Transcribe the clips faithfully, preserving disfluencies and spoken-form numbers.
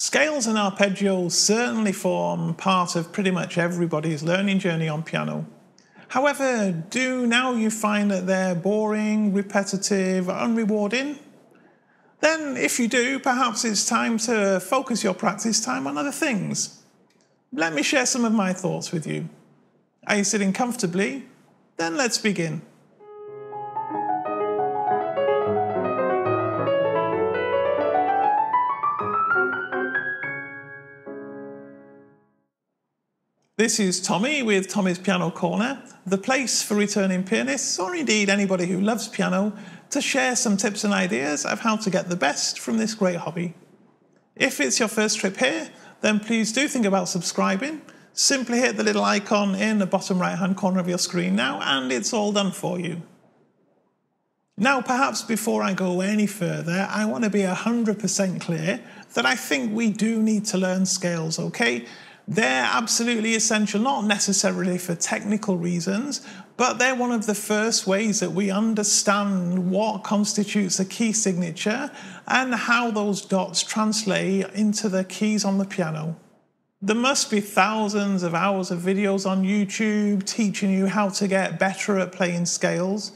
Scales and arpeggios certainly form part of pretty much everybody's learning journey on piano. However, do now you find that they're boring, repetitive, or unrewarding? Then, if you do, perhaps it's time to focus your practice time on other things. Let me share some of my thoughts with you. Are you sitting comfortably? Then let's begin. This is Tommy with Tommy's Piano Corner, the place for returning pianists, or indeed anybody who loves piano, to share some tips and ideas of how to get the best from this great hobby. If it's your first trip here, then please do think about subscribing. Simply hit the little icon in the bottom right-hand corner of your screen now, and it's all done for you. Now, perhaps before I go any further, I want to be one hundred percent clear that I think we do need to learn scales, okay? They're absolutely essential, not necessarily for technical reasons, but they're one of the first ways that we understand what constitutes a key signature and how those dots translate into the keys on the piano. There must be thousands of hours of videos on YouTube teaching you how to get better at playing scales.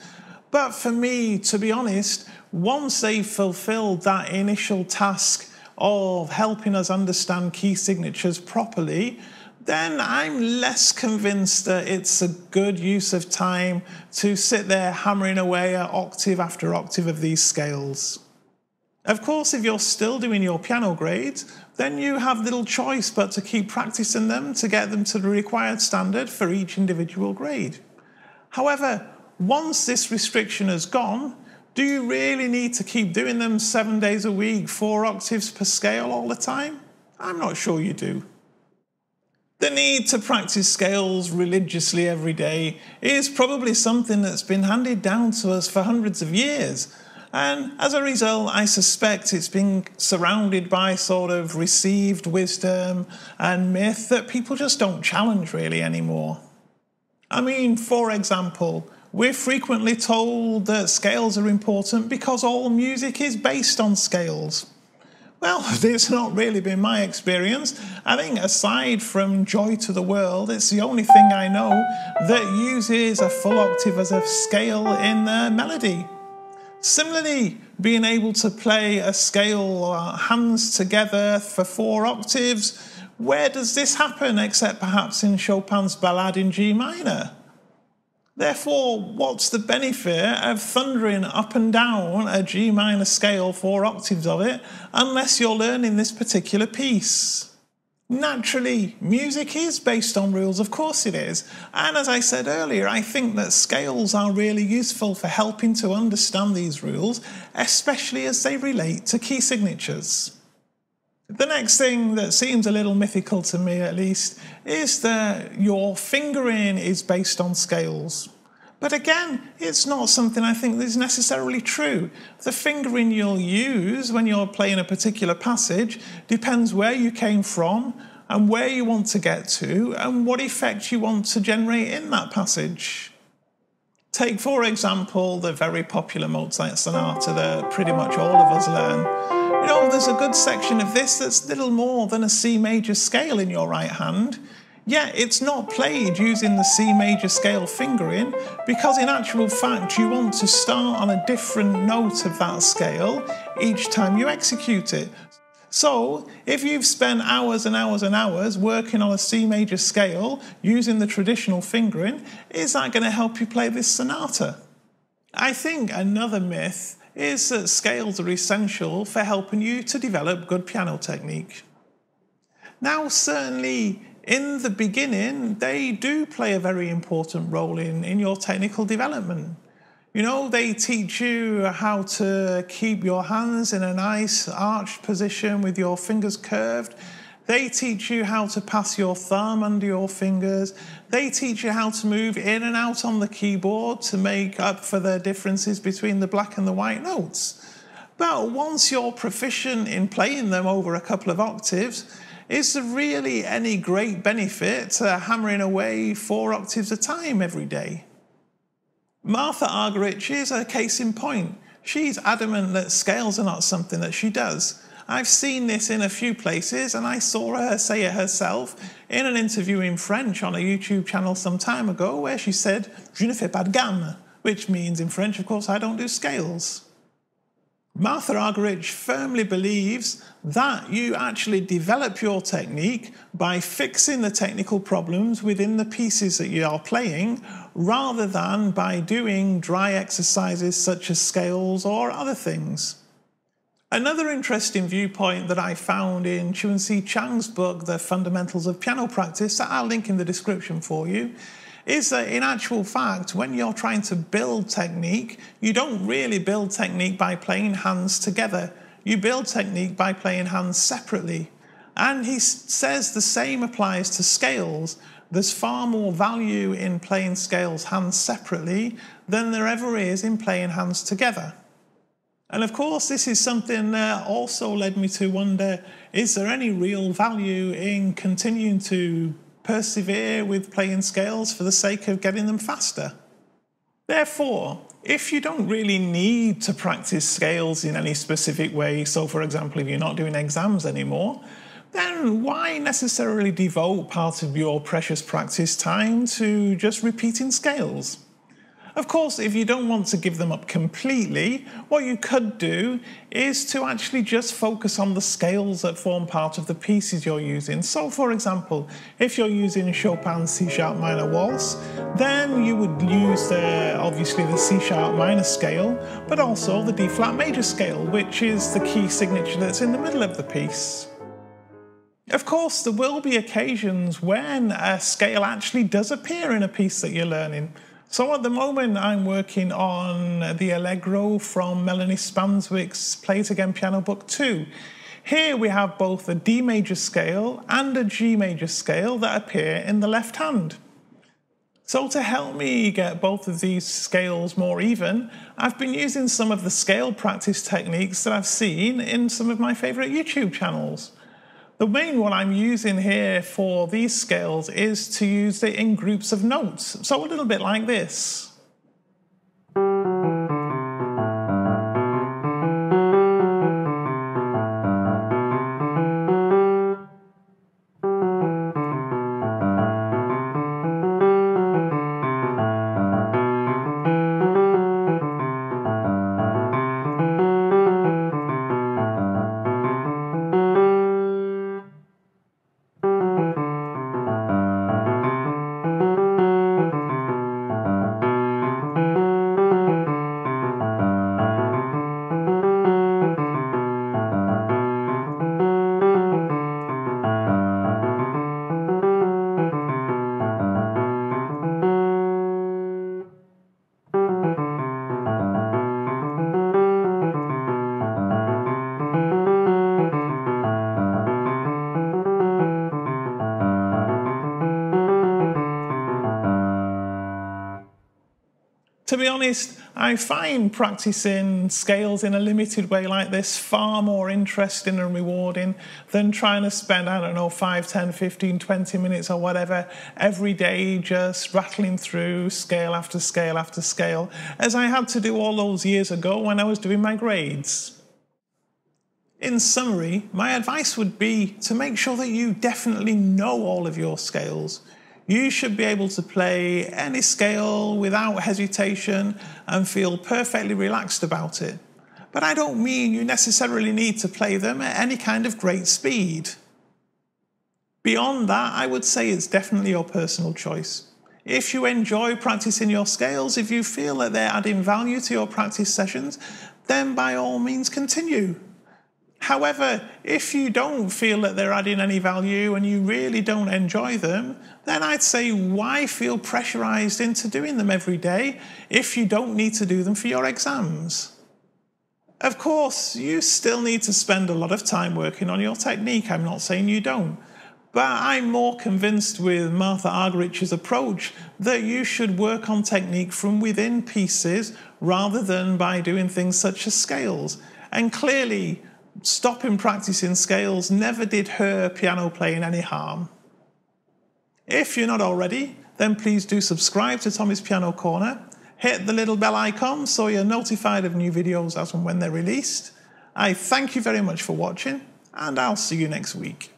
But for me, to be honest, once they've fulfilled that initial task of helping us understand key signatures properly, then I'm less convinced that it's a good use of time to sit there hammering away at octave after octave of these scales. Of course, if you're still doing your piano grades, then you have little choice but to keep practicing them to get them to the required standard for each individual grade. However, once this restriction is gone, do you really need to keep doing them seven days a week, four octaves per scale all the time? I'm not sure you do. The need to practice scales religiously every day is probably something that's been handed down to us for hundreds of years. And as a result, I suspect it's been surrounded by sort of received wisdom and myth that people just don't challenge really anymore. I mean, for example, we're frequently told that scales are important because all music is based on scales. Well, that's not really been my experience. I think aside from Joy to the World, it's the only thing I know that uses a full octave as a scale in their melody. Similarly, being able to play a scale uh, hands together for four octaves, where does this happen except perhaps in Chopin's Ballade in G minor? Therefore, what's the benefit of thundering up and down a G minor scale, four octaves of it, unless you're learning this particular piece? Naturally, music is based on rules, of course it is. And as I said earlier, I think that scales are really useful for helping to understand these rules, especially as they relate to key signatures. The next thing that seems a little mythical to me, at least, is that your fingering is based on scales. But again, it's not something I think is necessarily true. The fingering you'll use when you're playing a particular passage depends where you came from and where you want to get to and what effect you want to generate in that passage. Take, for example, the very popular Mozart sonata that pretty much all of us learn. You know, there's a good section of this that's little more than a C major scale in your right hand, yet it's not played using the C major scale fingering because in actual fact you want to start on a different note of that scale each time you execute it. So, if you've spent hours and hours and hours working on a C major scale using the traditional fingering, is that going to help you play this sonata? I think another myth is that scales are essential for helping you to develop good piano technique. Now, certainly in the beginning, they do play a very important role in, in your technical development. You know, they teach you how to keep your hands in a nice arched position with your fingers curved. They teach you how to pass your thumb under your fingers. They teach you how to move in and out on the keyboard to make up for the differences between the black and the white notes. But once you're proficient in playing them over a couple of octaves, is there really any great benefit to hammering away four octaves a time every day? Martha Argerich is a case in point. She's adamant that scales are not something that she does. I've seen this in a few places, and I saw her say it herself in an interview in French on a YouTube channel some time ago, where she said, "Je ne fais pas de gamme," which means in French, of course, I don't do scales. Martha Argerich firmly believes that you actually develop your technique by fixing the technical problems within the pieces that you are playing, rather than by doing dry exercises such as scales or other things. Another interesting viewpoint that I found in Chun-Hsi Chang's book, The Fundamentals of Piano Practice, that I'll link in the description for you, is that in actual fact, when you're trying to build technique, you don't really build technique by playing hands together. You build technique by playing hands separately. And he says the same applies to scales. There's far more value in playing scales hands separately than there ever is in playing hands together. And of course, this is something that also led me to wonder, is there any real value in continuing to persevere with playing scales for the sake of getting them faster? Therefore, if you don't really need to practice scales in any specific way, so for example, if you're not doing exams anymore, then why necessarily devote part of your precious practice time to just repeating scales? Of course, if you don't want to give them up completely, what you could do is to actually just focus on the scales that form part of the pieces you're using. So, for example, if you're using Chopin's C-sharp minor waltz, then you would use, uh, obviously, the C-sharp minor scale, but also the D-flat major scale, which is the key signature that's in the middle of the piece. Of course, there will be occasions when a scale actually does appear in a piece that you're learning. So at the moment, I'm working on the Allegro from Melanie Spanswick's Play It Again Piano Book two. Here we have both a D major scale and a G major scale that appear in the left hand. So to help me get both of these scales more even, I've been using some of the scale practice techniques that I've seen in some of my favourite YouTube channels. The main one I'm using here for these scales is to use it in groups of notes, so a little bit like this. To be honest, I find practicing scales in a limited way like this far more interesting and rewarding than trying to spend, I don't know, five, ten, fifteen, twenty minutes or whatever every day just rattling through scale after scale after scale, as I had to do all those years ago when I was doing my grades. In summary, my advice would be to make sure that you definitely know all of your scales. You should be able to play any scale without hesitation and feel perfectly relaxed about it. But I don't mean you necessarily need to play them at any kind of great speed. Beyond that, I would say it's definitely your personal choice. If you enjoy practicing your scales, if you feel that they're adding value to your practice sessions, then by all means continue. However, if you don't feel that they're adding any value and you really don't enjoy them, then I'd say why feel pressurized into doing them every day if you don't need to do them for your exams? Of course, you still need to spend a lot of time working on your technique. I'm not saying you don't. But I'm more convinced with Martha Argerich's approach that you should work on technique from within pieces rather than by doing things such as scales. And clearly, stopping practicing scales never did her piano playing any harm. If you're not already, then please do subscribe to Tommy's Piano Corner. Hit the little bell icon so you're notified of new videos as and when they're released. I thank you very much for watching, and I'll see you next week.